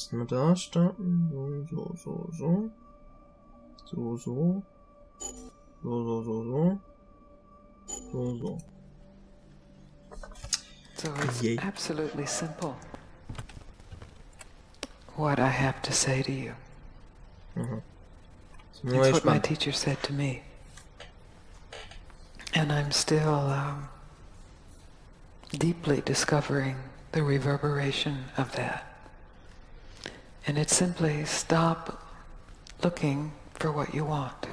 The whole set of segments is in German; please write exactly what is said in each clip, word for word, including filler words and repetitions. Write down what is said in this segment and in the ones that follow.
müssten wir da starten. So, so, so, so. So, so. So, so, so, so. So, so. So it's Yay. absolutely simple. What I have to say to you. Uh-huh. That's what my teacher said to me. And I'm still um, deeply discovering the reverberation of that. And it's simply stop looking for what you want.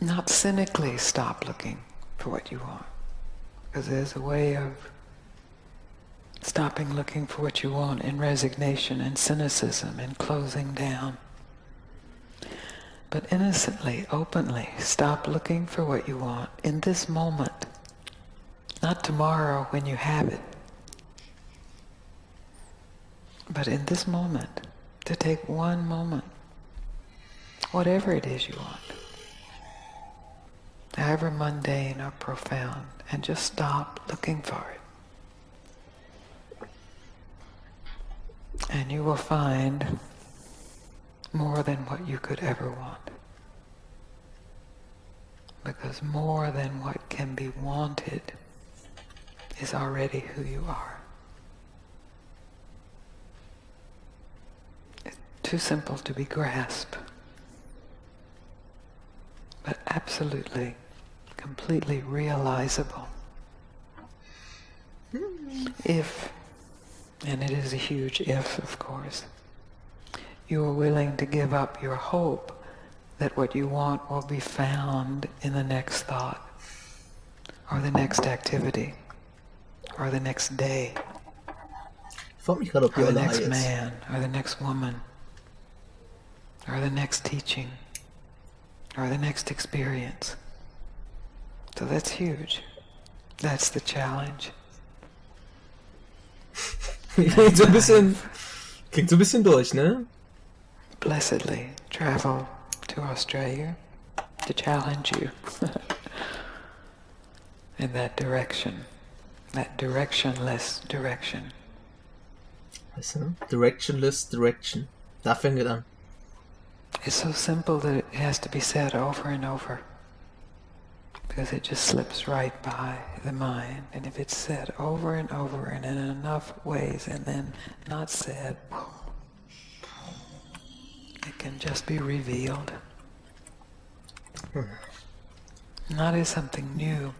Not cynically stop looking for what you want. Because there's a way of stopping looking for what you want in resignation and cynicism and closing down. But innocently, openly, stop looking for what you want in this moment. Not tomorrow when you have it. But in this moment, to take one moment, whatever it is you want, however mundane or profound, and just stop looking for it. And you will find more than what you could ever want. Because more than what can be wanted is already who you are. It's too simple to be grasped, but absolutely, completely realizable. If, and it is a huge if, of course, you are willing to give up your hope that what you want will be found in the next thought, or the next activity, or the next day, or the next man, or the next woman, or the next teaching, or the next experience. So that's huge. That's the challenge. Klingt so ein bisschen, klingt so ein bisschen durch, ne? Blessedly travel to Australia to challenge you in that direction, that directionless direction. Weißt du, directionless direction. Da fängt es an. It's so simple that it has to be said over and over because it just slips right by the mind. And if it's said over and over and in enough ways and then not said, it can just be revealed. Hmm. Not as something new,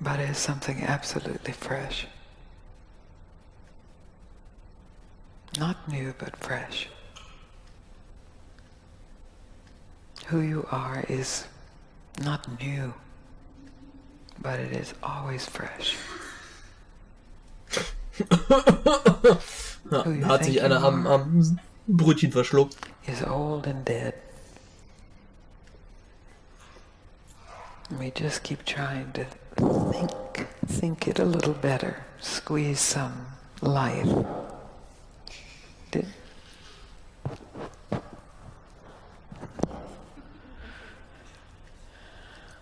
but as something absolutely fresh. Not new, but fresh. Who you are is not new, but it is always fresh. Ja, da hat sich einer am, am Brötchen verschluckt. Is old and dead. We just keep trying to think, think it a little better. Squeeze some life. Did...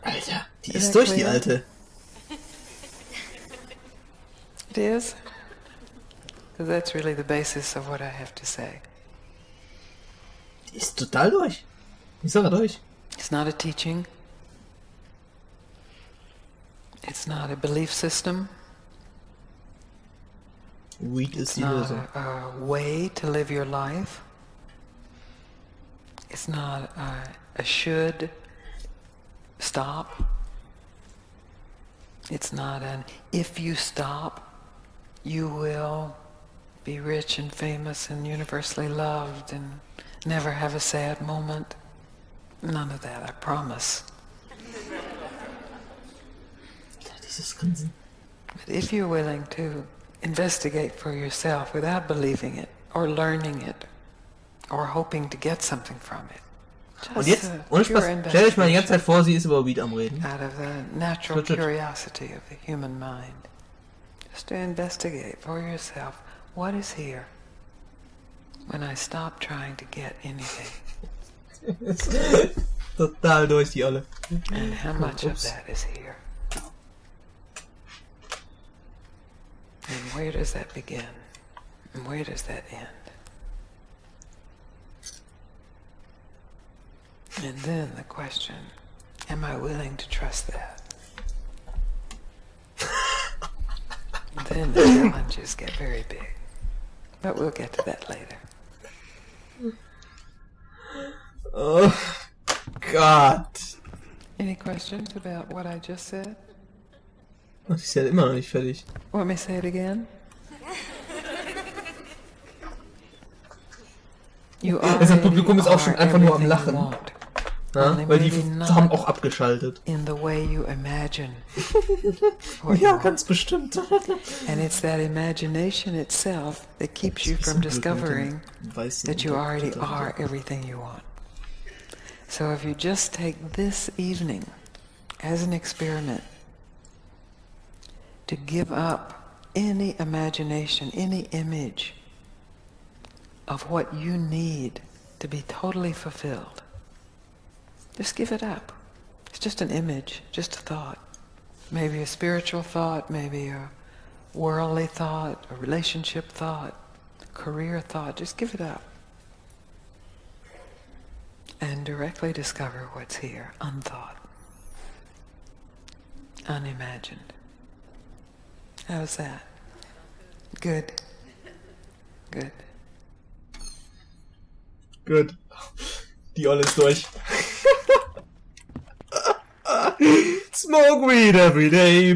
Alter, die is ist durch clear? Die Alte. It is. So that's really the basis of what I have to say. Ist total durch. Ich sage durch. It's not a teaching. It's not a belief system. Weed is the other. It's not a, a way to live your life. It's not a, a should stop. It's not an if you stop, you will be rich and famous and universally loved and never have a sad moment. None of that, I promise. This is crazy. But if you're willing to investigate for yourself without believing it or learning it or hoping to get something from it. Und jetzt, ohne Spaß, stell euch mal die ganze Zeit vor, sie ist über Weed am Reden. Out of the natural curiosity of the human mind. Just to investigate for yourself. What is here when I stop trying to get anything? Total durch die Olle. And how much Oops. of that is here? where does that begin? And where does that end? And then the question, am I willing to trust that? Then the challenges get very big. But we'll get to that later. Oh, God. Any questions about what I just said? Oh, sie ist immer noch nicht fertig. Want me to say it again? You are das Publikum ist auch schon einfach nur am Lachen. Ja, weil die haben auch abgeschaltet. In the way you imagine. Ja, ganz bestimmt. And it's that imagination itself that keeps you from discovering that you already are everything you want. So if you just take this evening as an experiment to give up any imagination, any image of what you need to be totally fulfilled. Just give it up. It's just an image, just a thought. Maybe a spiritual thought, maybe a worldly thought, a relationship thought, career thought. Just give it up. And directly discover what's here, unthought, unimagined. How's that? Good. Good. Good. Die Olle ist durch. Smoke weed every day.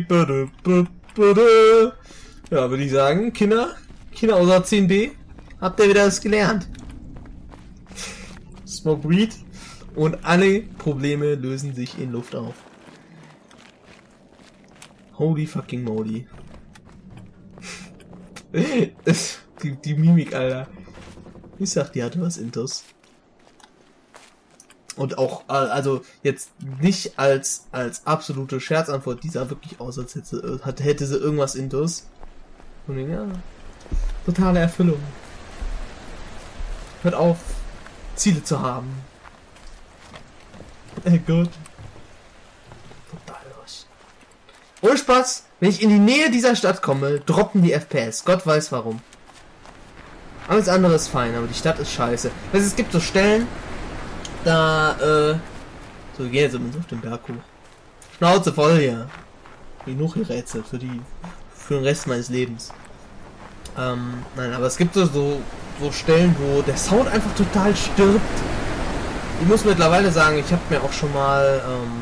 Ja, würde ich sagen, Kinder, Kinder außer zehn b, habt ihr wieder was gelernt. Smoke weed und alle Probleme lösen sich in Luft auf. Holy fucking moly. die, die Mimik, Alter. Ich sag, die hatte was Intus. Und auch, also jetzt nicht als als absolute Scherzantwort, die sah wirklich aus, als hätte, hätte sie irgendwas Intus. Und ja, totale Erfüllung. Hört auf, Ziele zu haben. Ey, gut. Total los. Ohne Spaß. Wenn ich in die Nähe dieser Stadt komme, droppen die F P S. Gott weiß warum. Alles andere ist fein, aber die Stadt ist scheiße. Weißt du, es gibt so Stellen, da, äh... So, wir gehen jetzt auf den Berg hoch. Schnauze voll hier. Genug Rätsel für die... Für den Rest meines Lebens. Ähm, nein, aber es gibt so, so Stellen, wo der Sound einfach total stirbt. Ich muss mittlerweile sagen, ich habe mir auch schon mal, ähm,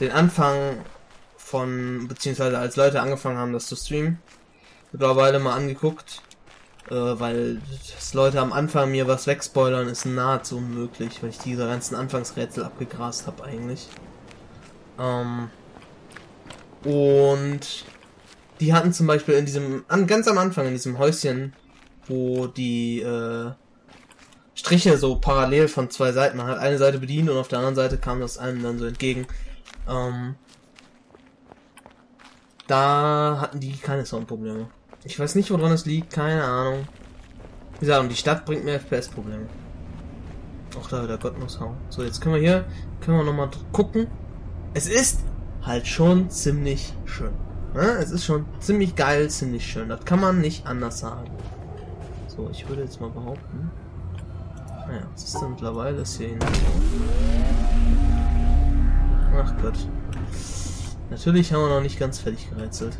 den Anfang... von, beziehungsweise als Leute angefangen haben, das zu streamen, mittlerweile mal angeguckt, äh, weil das Leute am Anfang mir was wegspoilern ist nahezu unmöglich, weil ich diese ganzen Anfangsrätsel abgegrast habe eigentlich. Ähm, und die hatten zum Beispiel in diesem, an, ganz am Anfang in diesem Häuschen, wo die äh, Striche so parallel von zwei Seiten, man hat eine Seite bedient und auf der anderen Seite kam das einem dann so entgegen, ähm, da hatten die keine Soundprobleme. Ich weiß nicht, woran es liegt, keine Ahnung. Wie gesagt, und die Stadt bringt mir F P S-Probleme. Auch da wieder Gott muss hauen. So, jetzt können wir hier, können wir nochmal gucken. Es ist halt schon ziemlich schön. Ja, es ist schon ziemlich geil, ziemlich schön. Das kann man nicht anders sagen. So, ich würde jetzt mal behaupten. Naja, was ist denn mittlerweile das hier hin? Ach Gott. Natürlich haben wir noch nicht ganz fertig gerätselt.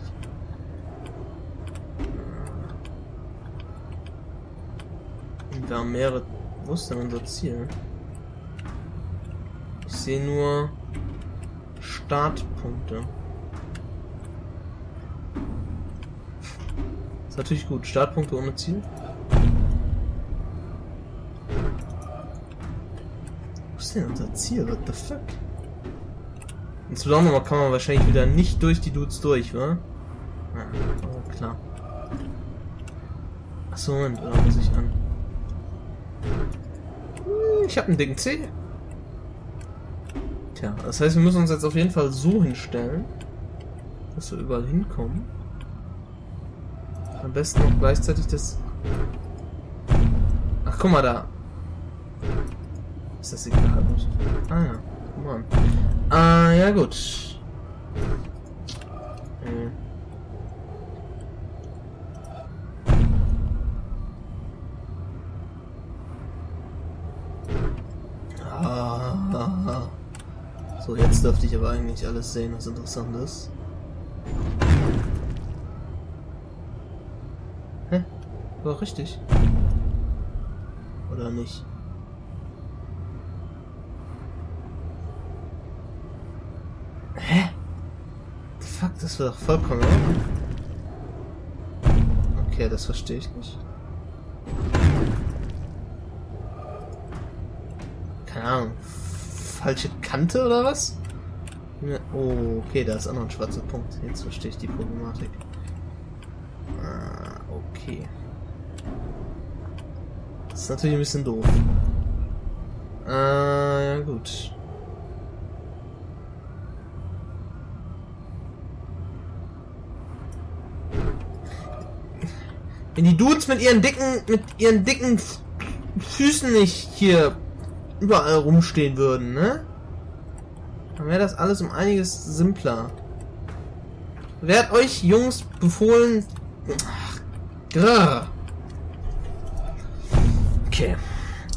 Und wir haben mehrere... Wo ist denn unser Ziel? Ich sehe nur... Startpunkte. Ist natürlich gut. Startpunkte ohne Ziel. Wo ist denn unser Ziel? What the fuck? Insbesondere kann man wahrscheinlich wieder nicht durch die Dudes durch, wa? Ja, oh, klar. Achso, Moment, da muss ich an. Ich habe einen dicken Zeh. Tja, das heißt, wir müssen uns jetzt auf jeden Fall so hinstellen, dass wir überall hinkommen. Am besten auch gleichzeitig das... Ach, guck mal da. Ist das egal? Ah ja, guck mal an. Ah, ja gut. Hm. So, jetzt dürfte ich aber eigentlich alles sehen, was interessant ist. Hä? War richtig. Oder nicht? Hä? The fuck, das war doch vollkommen. Okay, das verstehe ich nicht. Keine Ahnung. Falsche Kante oder was? Oh, okay, da ist auch noch ein schwarzer Punkt. Jetzt verstehe ich die Problematik. Ah, okay. Das ist natürlich ein bisschen doof. Ah, ja gut. Wenn die Dudes mit ihren dicken, mit ihren dicken Füßen nicht hier überall rumstehen würden, ne? Dann wäre das alles um einiges simpler. Wer hat euch Jungs befohlen? Ach, grrr. Okay.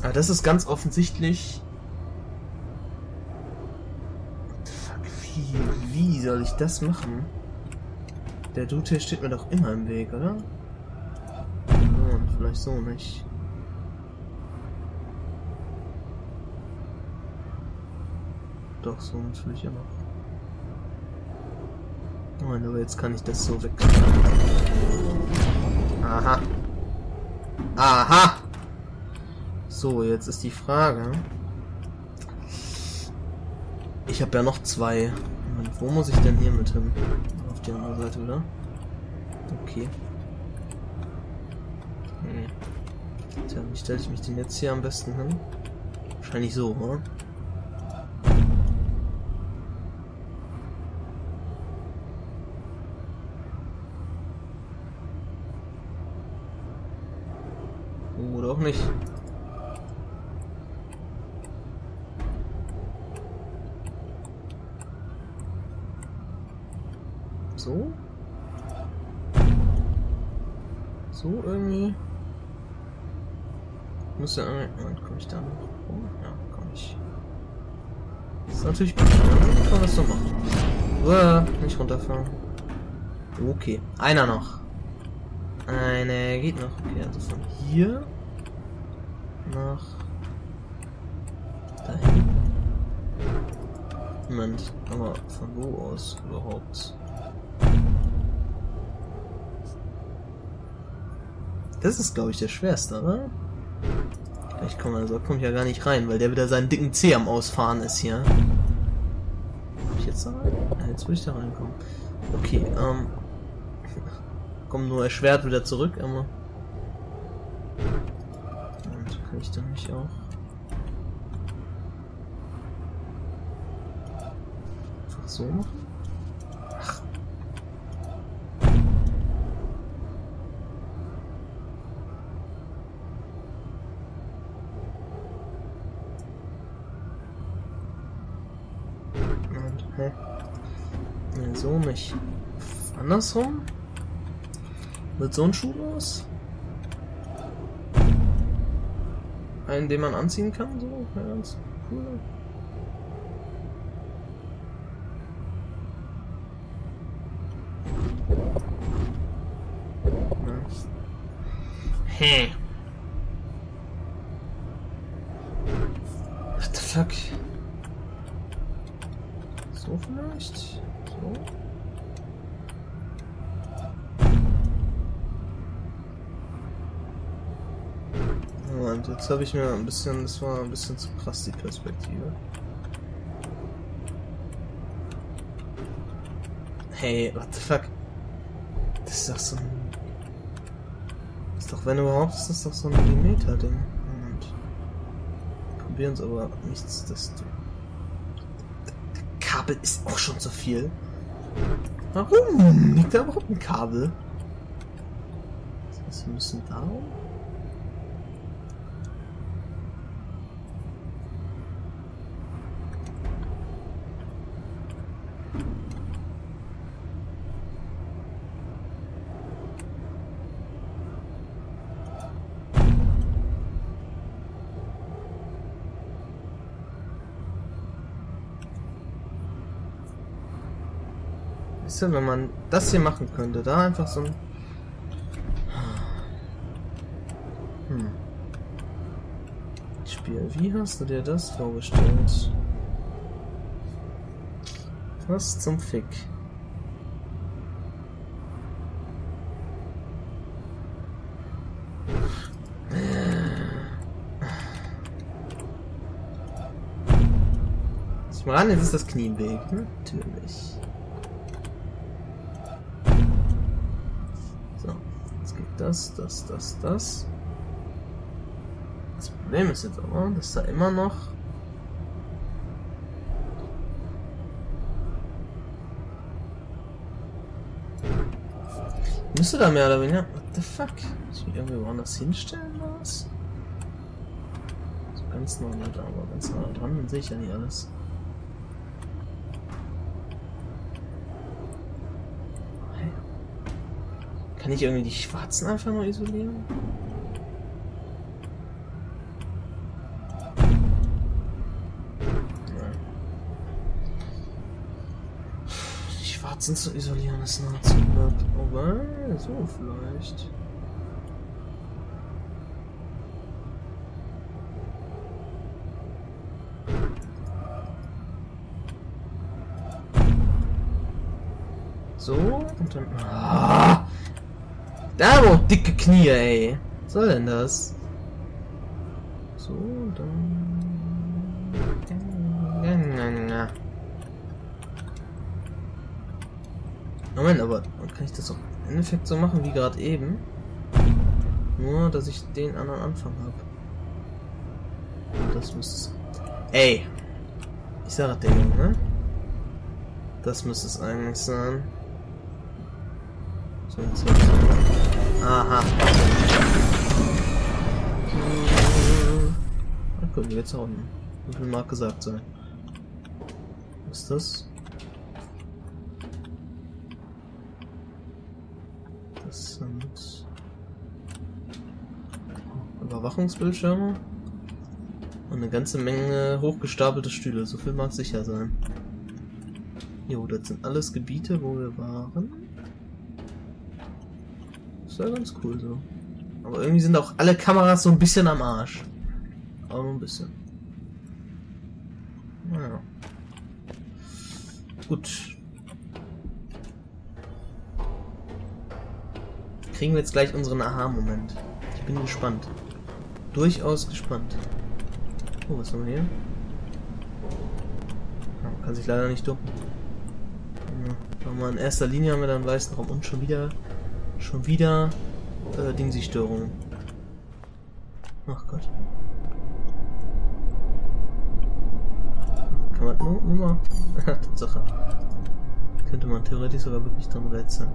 Aber das ist ganz offensichtlich. Fuck, wie, wie soll ich das machen? Der Dude hier steht mir doch immer im Weg, oder? Vielleicht so nicht. Doch, so natürlich immer. Nein, aber jetzt kann ich das so weg. Aha. Aha! So, jetzt ist die Frage. Ich habe ja noch zwei. Moment, wo muss ich denn hier mit hin? Auf die andere Seite, oder? Okay. Tja, wie stelle ich mich denn jetzt hier am besten hin? Wahrscheinlich so, oder? Oder auch nicht. So? So irgendwie? Müsste irgendwie. Komme ich da noch rum? Ja, komm ich. Ist natürlich gut. Dann kann man das so machen. Uah, nicht runterfahren. Okay. Einer noch. Eine geht noch. Okay, also von hier nach dahin. Moment, aber von wo aus überhaupt? Das ist, glaube ich, der schwerste, oder? Ich komme also, komm ich ja gar nicht rein, weil der wieder seinen dicken Zeh am Ausfahren ist hier. Komm ich jetzt da rein? Ja, jetzt will ich da reinkommen. Okay, ähm. Komm nur erschwert wieder zurück, aber. Und kann ich da nicht auch. Einfach so machen? Ach. Ne, so nicht. Andersrum? Wird so ein Schuh aus? Einen, den man anziehen kann, so? Ja, ganz cool. Hä? Hey. What the fuck? So vielleicht? So? Moment, jetzt habe ich mir ein bisschen, das war ein bisschen zu krass, die Perspektive. Hey, what the fuck? Das ist doch so ein... Das ist doch, wenn überhaupt, das ist doch so ein Millimeter-Ding. Moment. Probieren es aber nichts, das... Kabel ist auch schon zu viel. Warum liegt da überhaupt ein Kabel? Das heißt, wir müssen da rum. Weißt du, wenn man das hier machen könnte, da einfach so ein... Hm. Spiel, wie hast du dir das vorgestellt? Was zum Fick? Ich mal an, jetzt ist das Knie im Weg, natürlich. So, jetzt geht das, das, das, das. Das Problem ist jetzt aber, dass da immer noch... Müsste da mehr oder weniger... What the fuck? Muss ich mich irgendwie woanders hinstellen oder was? So ganz nah dran, aber ganz nah dran, dann sehe ich ja nicht alles. Kann ich irgendwie die Schwarzen einfach nur isolieren? Sind zu isolieren ist nahezu unmöglich. Oh, so vielleicht. So und dann. Ah, da wo dicke Knie, ey. Was soll denn das? So und dann. Moment, aber kann ich das auch im Endeffekt so machen wie gerade eben? Nur, dass ich den anderen Anfang habe. Das müsste es... Ey! Ich sage dir, ne? Das müsste es eigentlich sein. So, jetzt hab ich... Aha! Na gut, wir jetzt auch nicht. Wie viel mag gesagt sein? Was ist das? Sind Überwachungsbildschirme und eine ganze Menge hochgestapelte Stühle, so viel mag sicher sein. Jo, das sind alles Gebiete, wo wir waren. Ist ja ganz cool so. Aber irgendwie sind auch alle Kameras so ein bisschen am Arsch. Aber nur ein bisschen. Naja. Gut. Kriegen wir jetzt gleich unseren Aha-Moment. Ich bin gespannt. Durchaus gespannt. Oh, was haben wir hier? Man kann sich leider nicht ducken. Ja, aber in erster Linie haben wir dann weißen Raum und schon wieder, schon wieder, äh, Dingsi-Störungen. Ach Gott. Kann man nur, nur mal. Tatsache. Könnte man theoretisch sogar wirklich dran rätseln.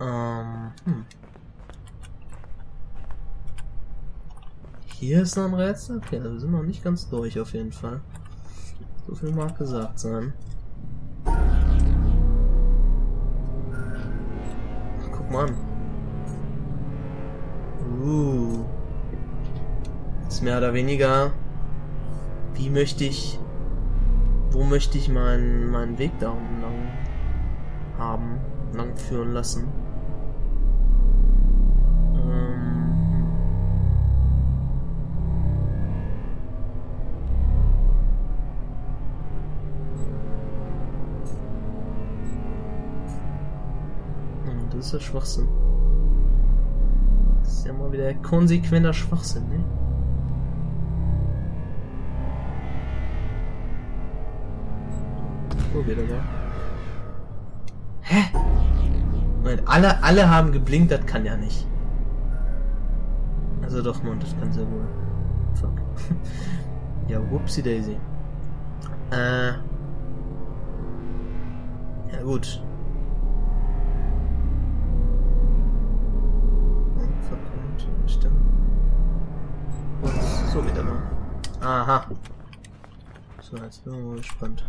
Ähm, hm. Hier ist noch ein Rätsel? Okay, also wir sind noch nicht ganz durch auf jeden Fall. So viel mag gesagt sein. Ach, guck mal an. Uh. Ist mehr oder weniger. Wie möchte ich. Wo möchte ich meinen, meinen Weg da lang haben? Lang führen lassen? Das ist ja Schwachsinn. Das ist ja mal wieder konsequenter Schwachsinn, ne? Wo geht er da? Hä? Moment, alle, alle haben geblinkt, das kann ja nicht. Also doch, Mann, das kann sehr wohl. Fuck. Ja, whoopsie daisy. Äh. Ja, gut. So, wieder mal. Aha. So, jetzt bin ich mal gespannt.